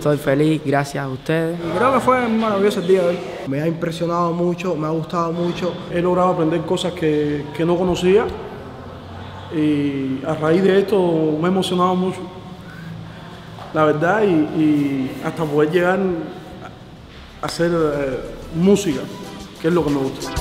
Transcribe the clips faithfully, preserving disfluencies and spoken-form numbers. Estoy feliz, gracias a ustedes. Creo que fue un maravilloso el día de hoy. Me ha impresionado mucho, me ha gustado mucho. He logrado aprender cosas que, que no conocía y a raíz de esto me he emocionado mucho, la verdad, y, y hasta poder llegar a hacer eh, música, que es lo que me gusta.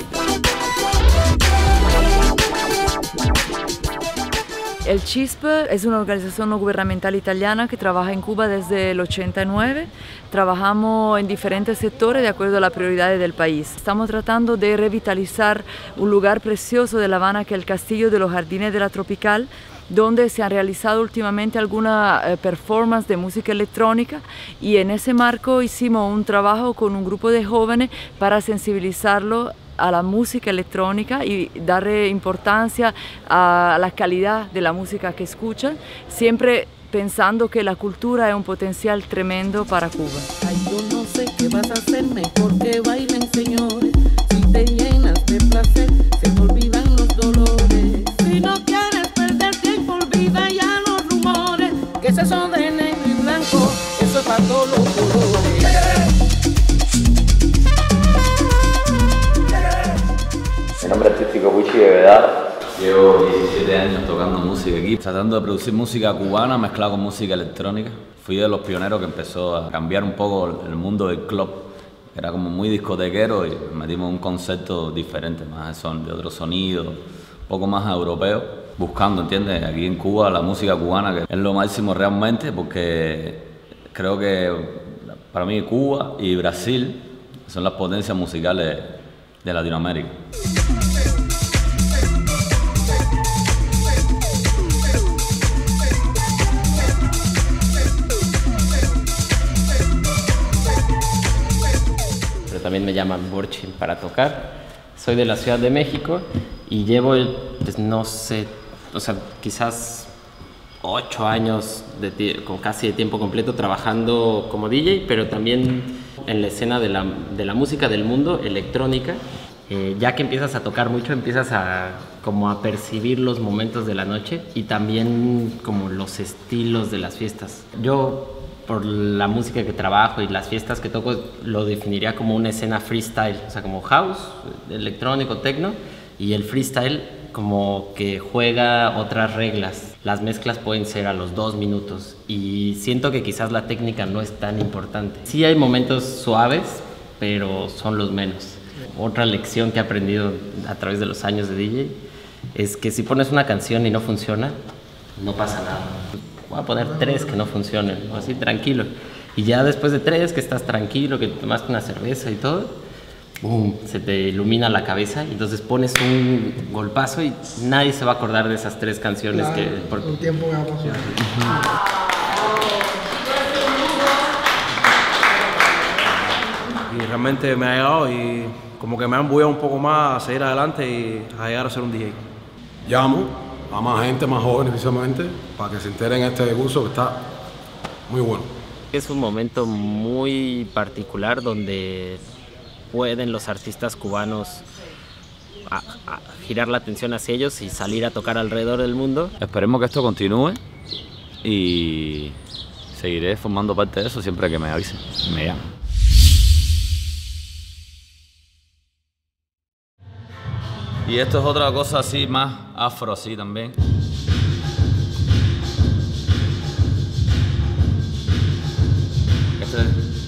El CHISP es una organización no gubernamental italiana que trabaja en Cuba desde el ochenta y nueve. Trabajamos en diferentes sectores de acuerdo a las prioridades del país. Estamos tratando de revitalizar un lugar precioso de La Habana que es el Castillo de los Jardines de la Tropical, donde se han realizado últimamente alguna eh, performance de música electrónica, y en ese marco hicimos un trabajo con un grupo de jóvenes para sensibilizarlo a la música electrónica y darle importancia a la calidad de la música que escuchan, siempre pensando que la cultura es un potencial tremendo para Cuba. Ay, yo no sé qué vas a hacer, mejor que bailen, señores, si te llenas de placer, se te olvidan los dolores. Si no quieres perder tiempo, olvida ya los rumores, que se son de negro y blanco, eso es para todos los colores. Mi nombre artístico es Wichy de Vedado. Llevo diecisiete años tocando música aquí, tratando de producir música cubana mezclada con música electrónica. Fui de los pioneros que empezó a cambiar un poco el mundo del club. Era como muy discotequero y metimos un concepto diferente, más de otro sonido, un poco más europeo. Buscando, ¿entiendes? Aquí en Cuba la música cubana, que es lo máximo realmente, porque creo que para mí Cuba y Brasil son las potencias musicales de Latinoamérica. Pero también me llaman Borchin para tocar. Soy de la Ciudad de México y llevo, pues, no sé, o sea, quizás ocho años de, con casi de tiempo completo trabajando como D J, pero también en la escena de la, de la música del mundo, electrónica. Eh, ya que empiezas a tocar mucho, empiezas a, como a percibir los momentos de la noche y también como los estilos de las fiestas. Yo, por la música que trabajo y las fiestas que toco, lo definiría como una escena freestyle, o sea, como house, electrónico, techno, y el freestyle como que juega otras reglas. Las mezclas pueden ser a los dos minutos y siento que quizás la técnica no es tan importante. Sí hay momentos suaves, pero son los menos. Otra lección que he aprendido a través de los años de D J es que si pones una canción y no funciona, no pasa nada. Voy a poner tres que no funcionen, así tranquilo. Y ya después de tres que estás tranquilo, que tomaste una cerveza y todo, boom, se te ilumina la cabeza y entonces pones un golpazo y nadie se va a acordar de esas tres canciones. Claro, que por un tiempo me va a pasar. Y realmente me ha llegado y como que me ha embullado un poco más a seguir adelante y a llegar a ser un D J. Llamo a más gente, más jóvenes precisamente, para que se enteren en este curso que está muy bueno. Es un momento muy particular donde pueden los artistas cubanos a, a girar la atención hacia ellos y salir a tocar alrededor del mundo. Esperemos que esto continúe y seguiré formando parte de eso siempre que me avisen, me llamen. Y esto es otra cosa así, más afro así también. Este es